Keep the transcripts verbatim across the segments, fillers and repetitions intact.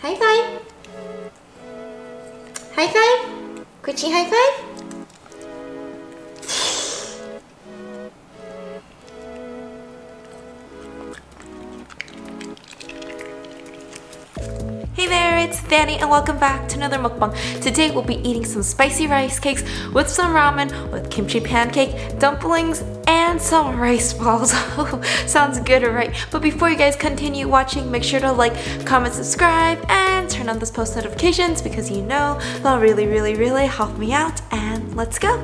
ハイファイブ、ハイファイブ、口ハイファイブ。Hey there, it's Fanny and welcome back to another mukbang. Today we'll be eating some spicy rice cakes with some ramen, with kimchi pancake, dumplings, and some rice balls. Sounds good, right? But before you guys continue watching, make sure to like, comment, subscribe, and turn on those post notifications because you know they'll really, really, really help me out. And let's go!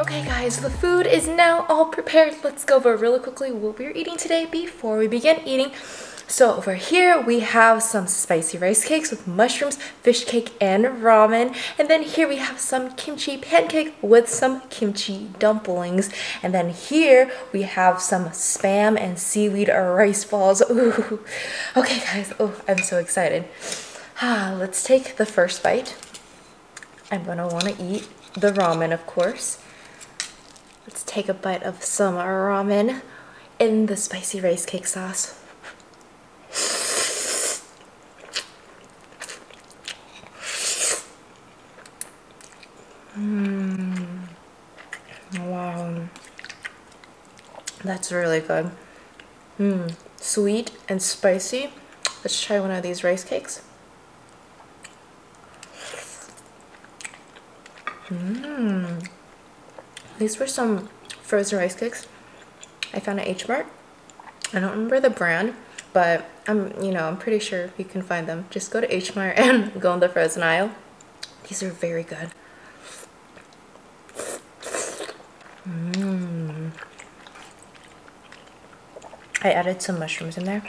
Okay guys, the food is now all prepared. Let's go over really quickly what we're eating today before we begin eating. So over here we have some spicy rice cakes with mushrooms, fish cake, and ramen. And then here we have some kimchi pancake with some kimchi dumplings. And then here we have some Spam and seaweed rice balls. Ooh. Okay guys, oh, I'm so excited. Ah, let's take the first bite. I'm gonna wanna eat the ramen, of course. Let's take a bite of some ramen in the spicy rice cake sauce. Mm. Wow. That's really good. Mm. Sweet and spicy. Let's try one of these rice cakes. Mmm. These were some frozen rice cakes I found at H Mart. I don't remember the brand, but I'm, you know, I'm pretty sure you can find them. Just go to H Mart and go in the frozen aisle. These are very good. Mmm. I added some mushrooms in there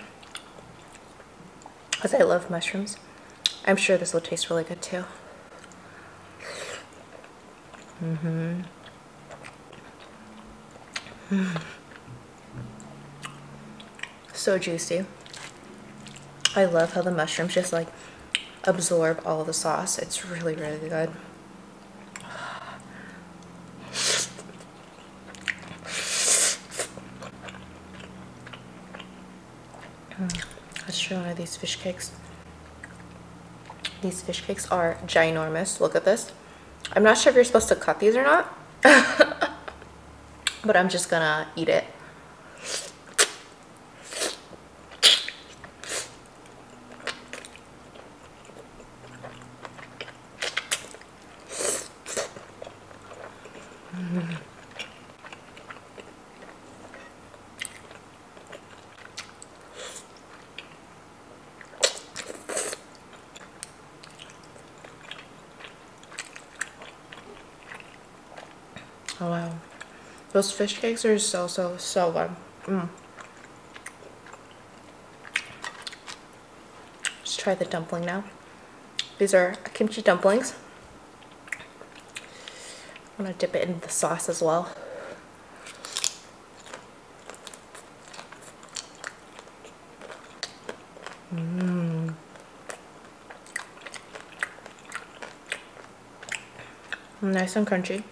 because I love mushrooms. I'm sure this will taste really good too. Mm-hmm. Mm. So juicy. I love how the mushrooms just like absorb all of the sauce. It's really, really good. Mm. Let's try one of these fish cakes. These fish cakes are ginormous. Look at this. I'm not sure if you're supposed to cut these or not. But I'm just gonna eat it. Mm. Oh wow. Those fish cakes are so, so, so good. Mm. Let's try the dumpling now. These are kimchi dumplings. I'm gonna dip it in the sauce as well. うん。Nice and crunchy.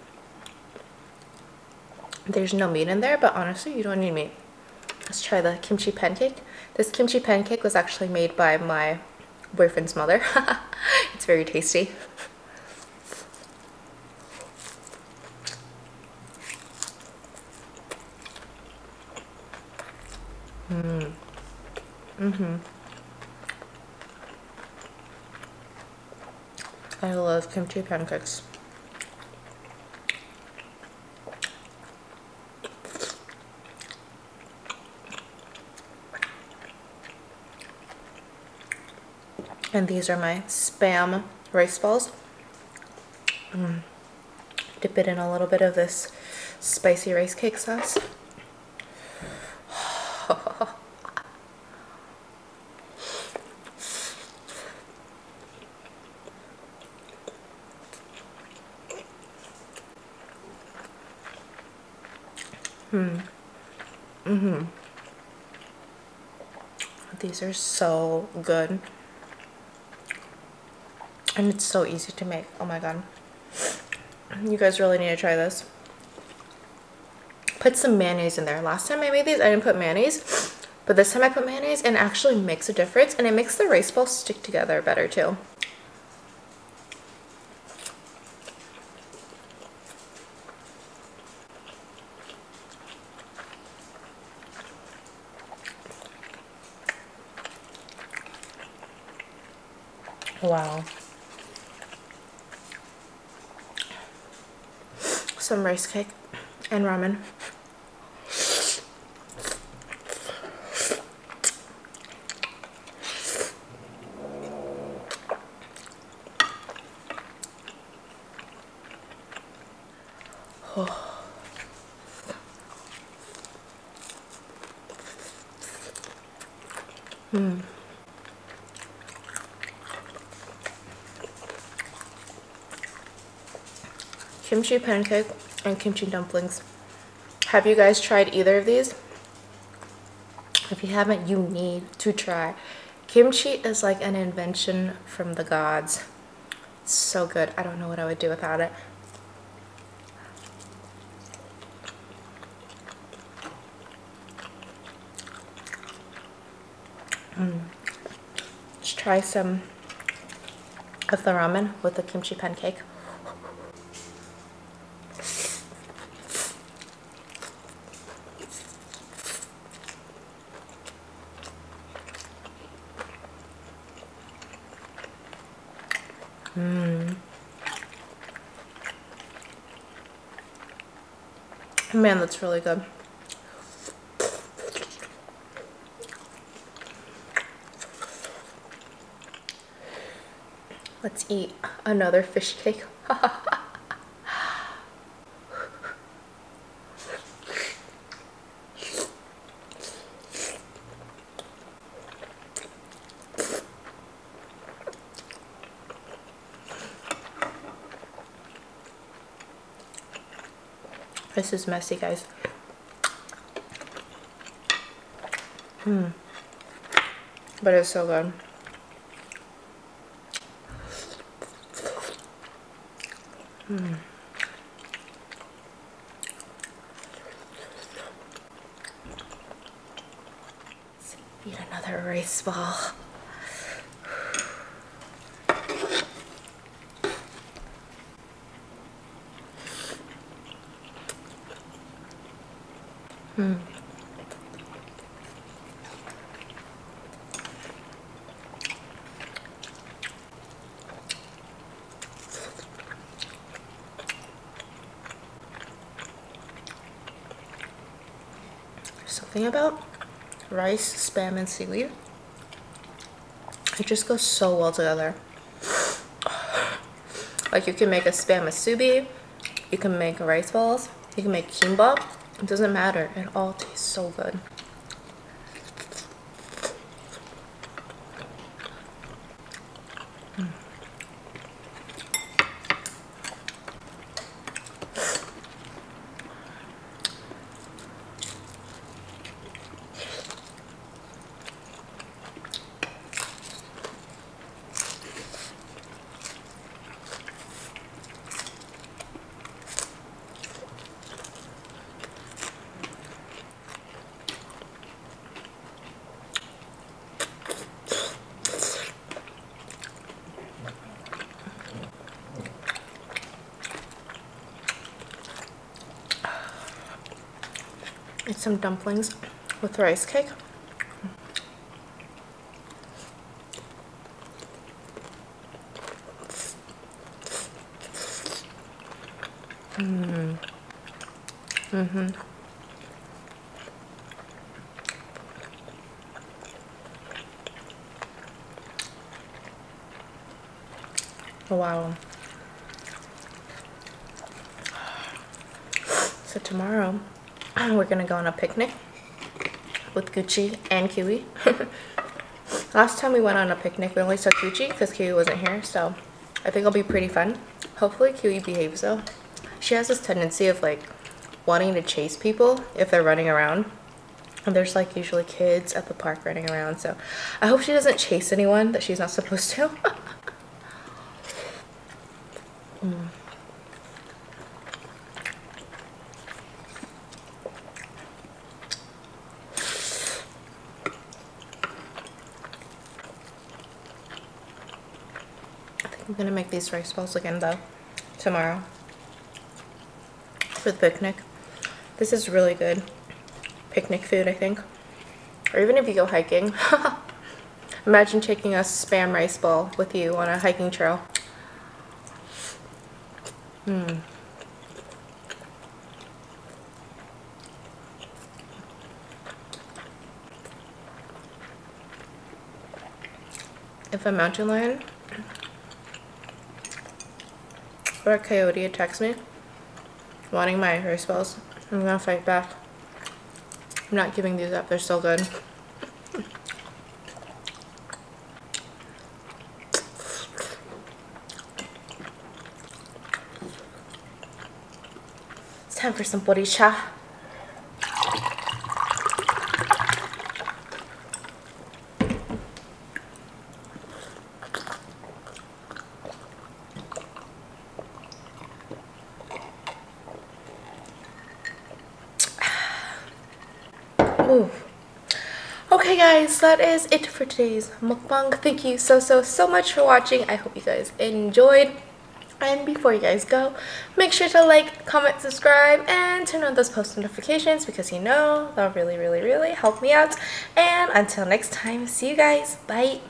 There's no meat in there, but honestly, you don't need meat. Let's try the kimchi pancake. This kimchi pancake was actually made by my boyfriend's mother. It's very tasty. Mm. Mhm. I love kimchi pancakes. And these are my Spam rice balls. Mm. Dip it in a little bit of this spicy rice cake sauce. Hmm. Mm-hmm. These are so good. And it's so easy to make. Oh my god. You guys really need to try this. Put some mayonnaise in there. Last time I made these, I didn't put mayonnaise. But this time I put mayonnaise, and it actually makes a difference. And it makes the rice balls stick together better too. Wow. Some rice cake and ramen. Oh. Hmm. Kimchi pancake and kimchi dumplings. Have you guys tried either of these? If you haven't, you need to try. Kimchi is like an invention from the gods. It's so good. I don't know what I would do without it. Mm. Let's try some of the ramen with the kimchi pancake. Mm. Man, that's really good. Let's eat another fish cake. This is messy, guys. Hmm. But it's so good. Hmm. Let's eat another rice ball. Mm. Something about rice, Spam, and seaweed. It just goes so well together. Like, you can make a Spam asubi, you can make rice balls, you can make kimbap. It doesn't matter, it all tastes so good. Mm. some dumplings with rice cake. Mm. Mm-hmm. Wow. So tomorrow we're gonna go on a picnic with Gucci and Kiwi. Last time we went on a picnic we only saw Gucci because Kiwi wasn't here, so I think it'll be pretty fun. Hopefully Kiwi behaves though. She has this tendency of like wanting to chase people if they're running around. And there's like usually kids at the park running around, so I hope she doesn't chase anyone that she's not supposed to. Mm. I think I'm gonna make these rice balls again though tomorrow for the picnic. This is really good picnic food, I think, or even if you go hiking. Imagine taking a Spam rice ball with you on a hiking trail. Mm. If a mountain lion or a coyote attacks me wanting my rice balls, I'm gonna fight back. I'm not giving these up, they're so good. Time for some boricha. Ooh. Okay guys, that is it for today's mukbang. Thank you so so so much for watching. I hope you guys enjoyed. And before you guys go, make sure to like, comment, subscribe, and turn on those post notifications because you know, that'll really, really, really help me out. And until next time, see you guys. Bye.